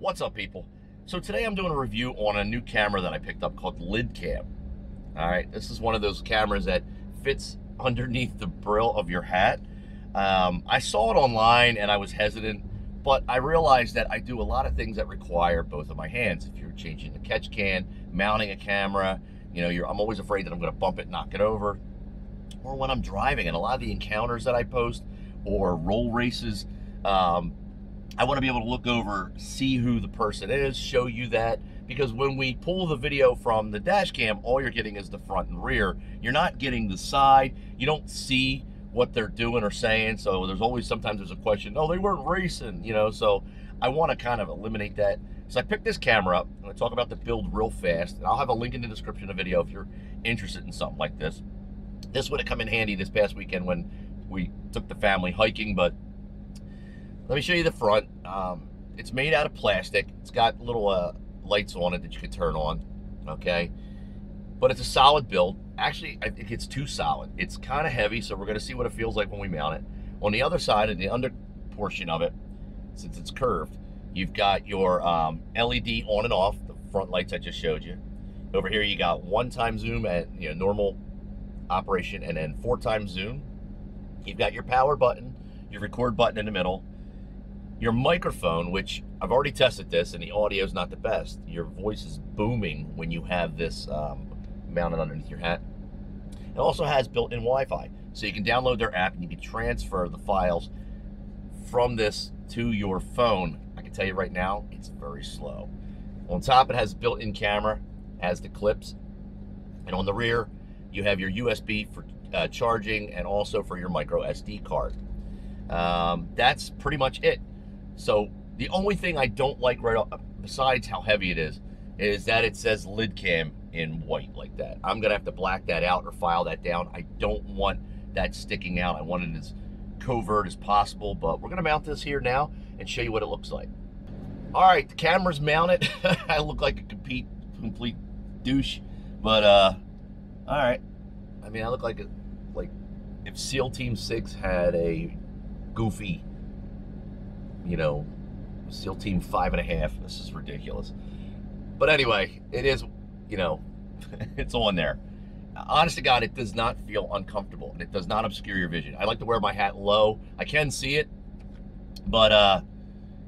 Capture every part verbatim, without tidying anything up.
What's up, people? So today I'm doing a review on a new camera that I picked up called LidCam. All right, this is one of those cameras that fits underneath the brill of your hat. Um, I saw it online and I was hesitant, but I realized that I do a lot of things that require both of my hands. If you're changing the catch can, mounting a camera, you know, you're, I'm always afraid that I'm going to bump it, knock it over. Or when I'm driving, and a lot of the encounters that I post or roll races, um, I want to be able to look over, see who the person is, show you that, because when we pull the video from the dash cam, all you're getting is the front and rear. You're not getting the side. You don't see what they're doing or saying. So there's always, sometimes there's a question, oh, they weren't racing, you know, so I want to kind of eliminate that. So I picked this camera up. I'm going to talk about the build real fast, and I'll have a link in the description of the video if you're interested in something like this. This would have come in handy this past weekend when we took the family hiking, but let me show you the front. Um, it's made out of plastic. It's got little uh, lights on it that you can turn on, okay? But it's a solid build. Actually, I think it's too solid. It's kind of heavy, so we're gonna see what it feels like when we mount it. On the other side, in the under portion of it, since it's curved, you've got your um, L E D on and off, the front lights I just showed you. Over here, you got one time zoom at, you know, normal operation, and then four times zoom. You've got your power button, your record button in the middle, your microphone, which I've already tested this and the audio is not the best. Your voice is booming when you have this um, mounted underneath your hat. It also has built-in Wi-Fi, so you can download their app and you can transfer the files from this to your phone. I can tell you right now, it's very slow. On top, it has built-in camera, has the clips, and on the rear, you have your U S B for uh, charging and also for your micro S D card. Um, that's pretty much it. So the only thing I don't like, right off, besides how heavy it is, is that it says LidCam in white like that. I'm gonna have to black that out or file that down. I don't want that sticking out. I want it as covert as possible, but we're gonna mount this here now and show you what it looks like. All right, the camera's mounted. I look like a complete, complete douche, but uh, all right. I mean, I look like a, like if SEAL Team six had a goofy, you know, SEAL Team five and a half. This is ridiculous. But anyway, it is, you know, it's on there. Honest to God, it does not feel uncomfortable, and it does not obscure your vision. I like to wear my hat low. I can see it, but uh,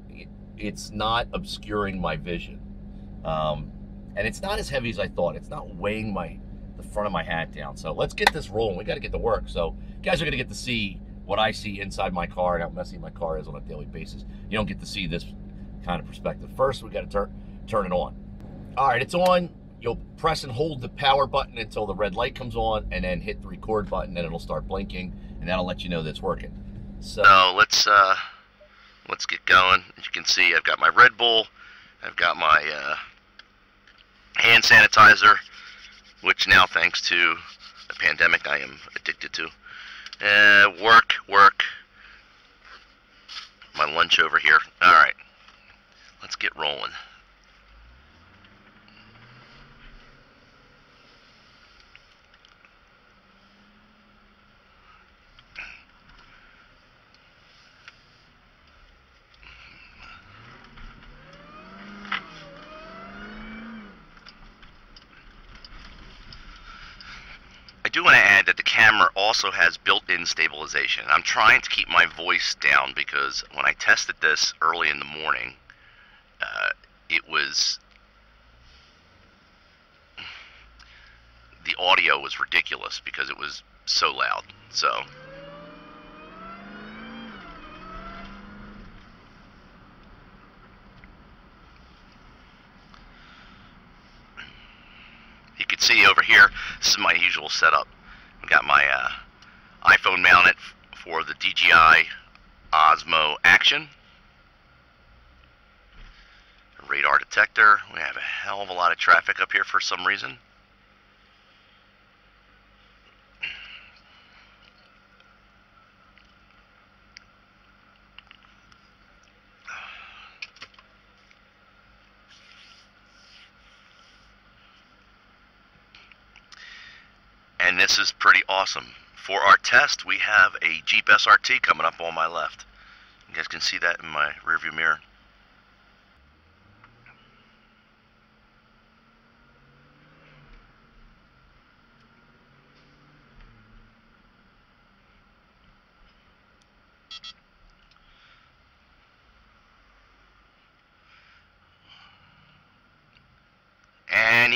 it, it's not obscuring my vision. Um, and it's not as heavy as I thought. It's not weighing my the front of my hat down. So let's get this rolling. We got to get to work. So you guys are going to get to see what I see inside my car and how messy my car is on a daily basis. You don't get to see this kind of perspective. First, we got to turn turn it on. All right, it's on. You'll press and hold the power button until the red light comes on, and then hit the record button, and it'll start blinking, and that'll let you know that it's working. So, so let's uh, let's get going. As you can see, I've got my Red Bull, I've got my uh, hand sanitizer, which now, thanks to the pandemic, I am addicted to. Uh, work, work. My lunch over here. All right, let's get rolling. I do want to add that the camera also has built-in stabilization. I'm trying to keep my voice down because when I tested this early in the morning, uh, it was, the audio was ridiculous because it was so loud. So see over here, this is my usual setup. I've got my uh, iPhone mounted for the D J I Osmo action. A radar detector. We have a hell of a lot of traffic up here for some reason. And this is pretty awesome. For our test, we have a Jeep S R T coming up on my left. You guys can see that in my rearview mirror.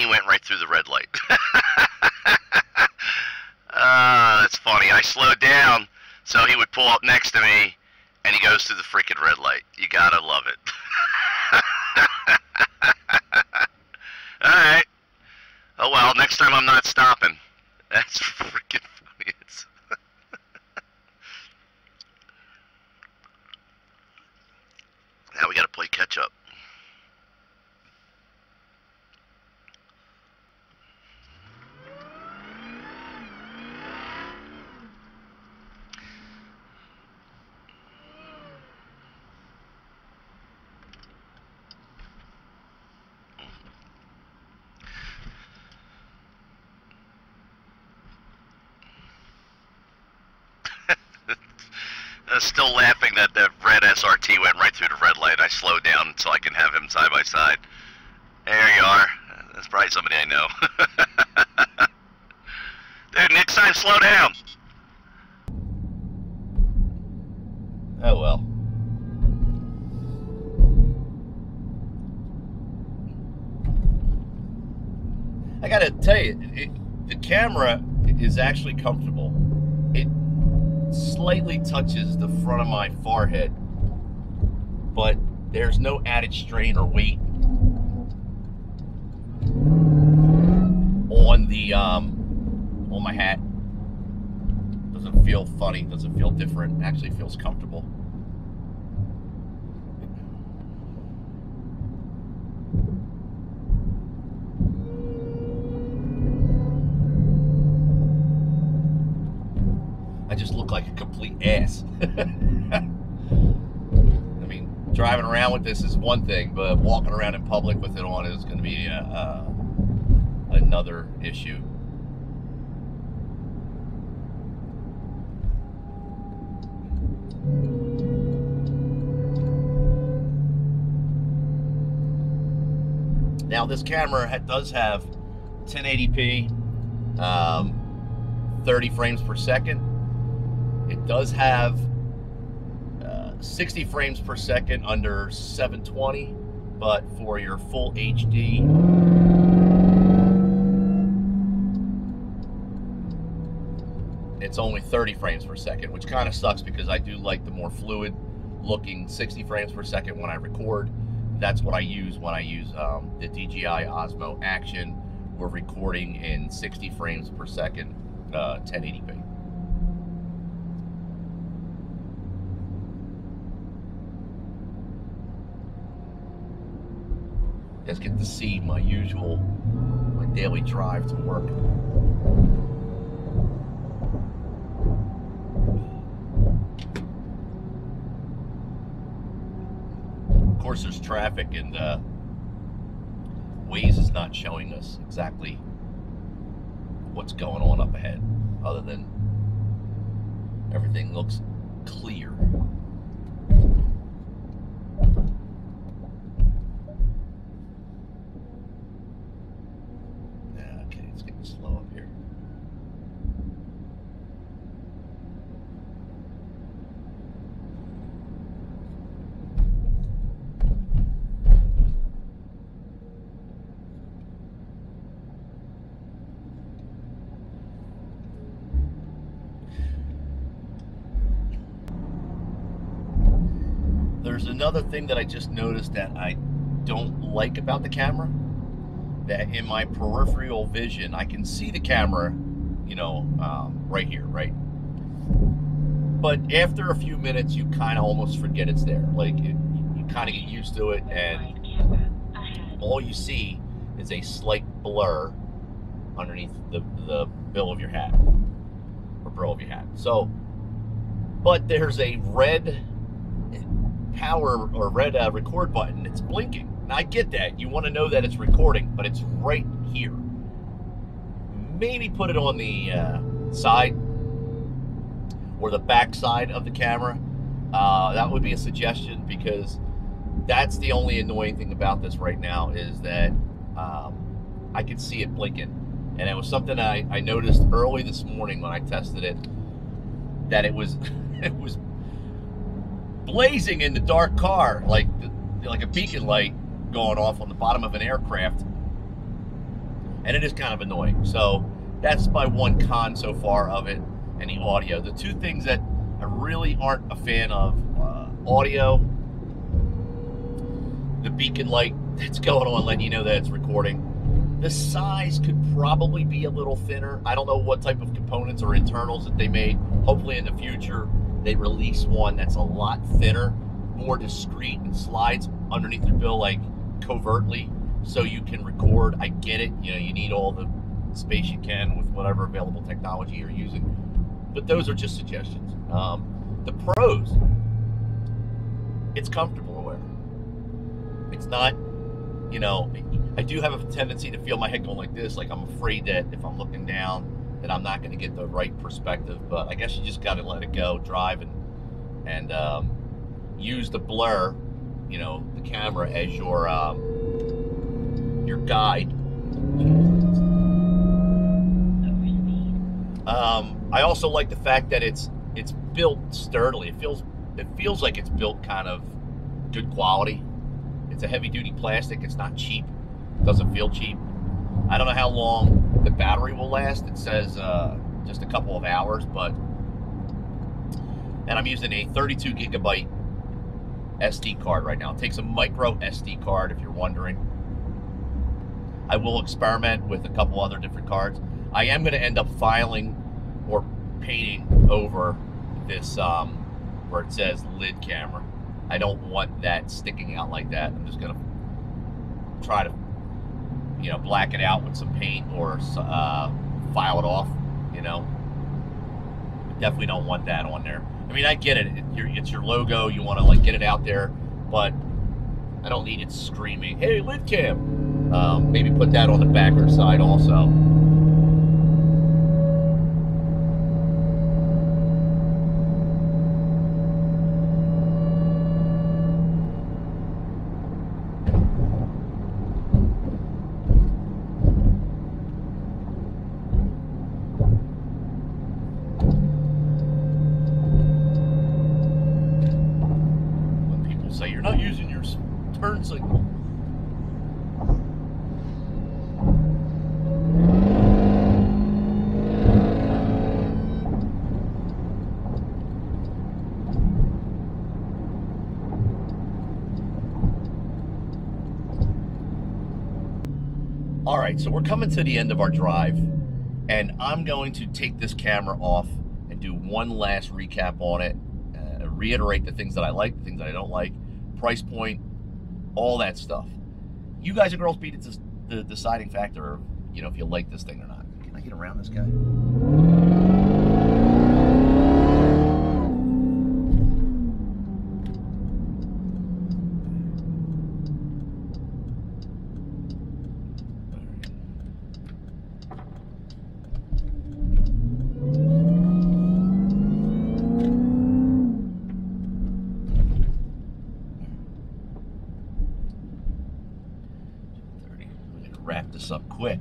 he went right through the red light. Ah, uh, that's funny. I slowed down so he would pull up next to me, and he goes through the freaking red light. You gotta love it. All right. Oh well, next time I'm not stopping. That's freaking funny. It's now we gotta play catch up. Still laughing that the red S R T went right through the red light. I slowed down so I can have him side by side. There you are. That's probably somebody I know. Dude, next time slow down. Oh well. I gotta tell you, it, the camera is actually comfortable. It slightly touches the front of my forehead, but there's no added strain or weight on the um on my hat. Doesn't feel funny, doesn't feel different, actually feels comfortable. Like a complete ass. I mean, driving around with this is one thing, but walking around in public with it on is going to be a, uh, another issue. Now this camera does have ten eighty p, um, thirty frames per second. It does have uh, sixty frames per second under seven twenty, but for your full H D, it's only thirty frames per second, which kind of sucks because I do like the more fluid looking sixty frames per second when I record. That's what I use when I use um, the D J I Osmo Action. We're recording in sixty frames per second, uh, ten eighty p. Just get to see my usual, my daily drive to work. Of course, there's traffic, and uh, Waze is not showing us exactly what's going on up ahead, other than everything looks clear. There's another thing that I just noticed that I don't like about the camera, that in my peripheral vision, I can see the camera, you know, um, right here, right? But after a few minutes, you kind of almost forget it's there. Like, it, you kind of get used to it, and all you see is a slight blur underneath the, the bill of your hat, or brim of your hat. So, but there's a red power or red uh, record button. It's blinking. Now I get that. You want to know that it's recording, but it's right here. Maybe put it on the uh, side or the back side of the camera. Uh, that would be a suggestion, because that's the only annoying thing about this right now, is that um, I could see it blinking. And it was something I, I noticed early this morning when I tested it, that it was it was blazing in the dark car, like the, like a beacon light going off on the bottom of an aircraft. and it is kind of annoying. So that's my one con so far of it, and the audio. The two things that I really aren't a fan of, uh, audio, the beacon light that's going on letting you know that it's recording. The size could probably be a little thinner. I don't know what type of components or internals that they made. Hopefully in the future they release one that's a lot thinner, more discreet, and slides underneath your bill like covertly so you can record. I get it, you know, you need all the space you can with whatever available technology you're using, but those are just suggestions. Um, the pros, it's comfortable to wear. It's not, you know, I do have a tendency to feel my head going like this, like I'm afraid that if I'm looking down that I'm not going to get the right perspective, but I guess you just got to let it go, drive and, and um, use the blur, you know, the camera as your, um, your guide. Um, I also like the fact that it's, it's built sturdily. It feels, it feels like it's built kind of good quality. It's a heavy duty plastic. It's not cheap. It doesn't feel cheap. I don't know how long the battery will last. It says uh, just a couple of hours, but, and I'm using a thirty-two gigabyte S D card right now. It takes a micro S D card, if you're wondering. I will experiment with a couple other different cards. I am going to end up filing or painting over this, um, where it says lid camera. I don't want that sticking out like that. I'm just going to try to, you know, black it out with some paint or uh, file it off, you know. Definitely don't want that on there. I mean, I get it. It's your logo. You want to, like, get it out there, but I don't need it screaming, hey, LidCam. Um, maybe put that on the back or side also. All right, so we're coming to the end of our drive, and I'm going to take this camera off and do one last recap on it, uh, reiterate the things that I like, the things that I don't like, price point, all that stuff. You guys and girls, beat it to the deciding factor, you know, if you like this thing or not. Can I get around this guy? Wrap this up quick.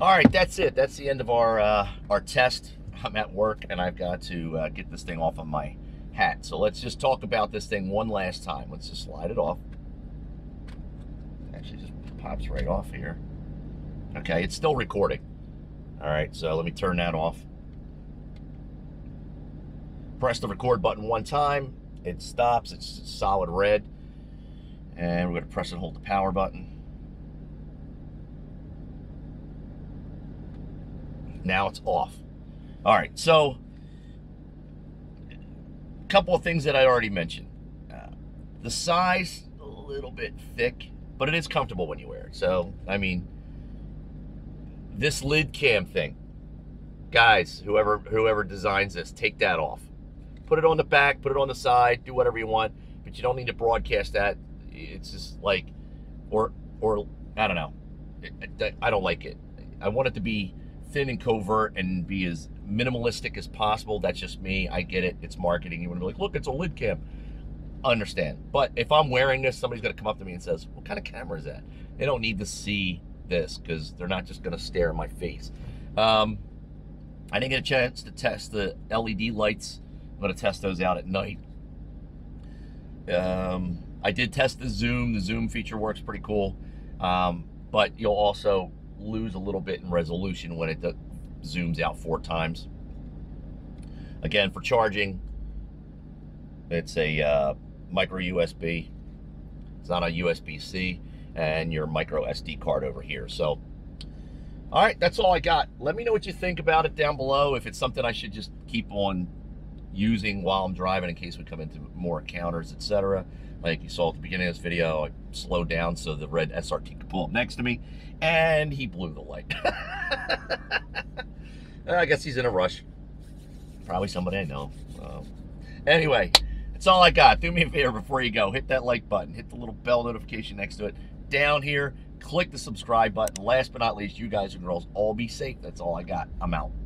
All right, that's it. That's the end of our uh, our test. I'm at work and I've got to uh, get this thing off of my hat. So let's just talk about this thing one last time. Let's just slide it off. Actually, just pops right off here. Okay, it's still recording. All right, so let me turn that off. Press the record button one time. It stops. It's solid red. And we're going to press and hold the power button. Now it's off. All right, so a couple of things that I already mentioned. Uh, the size, a little bit thick, but it is comfortable when you wear it. So, I mean, this lid cam thing, guys, whoever, whoever designs this, take that off. Put it on the back, put it on the side, do whatever you want, but you don't need to broadcast that. It's just like, or, or I don't know. I don't like it. I want it to be thin and covert and be as minimalistic as possible. That's just me. I get it. It's marketing. You want to be like, look, it's a lid cam. Understand. But if I'm wearing this, somebody's going to come up to me and says, what kind of camera is that? They don't need to see this because they're not just going to stare in my face. Um, I didn't get a chance to test the L E D lights. I'm going to test those out at night. Um, I did test the zoom. The zoom feature works pretty cool. Um, but you'll also lose a little bit in resolution when it zooms out four times. Again, for charging, it's a uh, micro U S B. It's not a U S B C, and your micro S D card over here. So, all right, that's all I got. Let me know what you think about it down below, if it's something I should just keep on using while I'm driving in case we come into more encounters, et cetera. Like you saw at the beginning of this video, I slowed down so the red S R T could pull up next to me, and he blew the light. I guess he's in a rush. Probably somebody I know. Um, anyway, that's all I got. Do me a favor before you go. Hit that like button. Hit the little bell notification next to it. Down here, click the subscribe button. Last but not least, you guys and girls, all be safe. That's all I got. I'm out.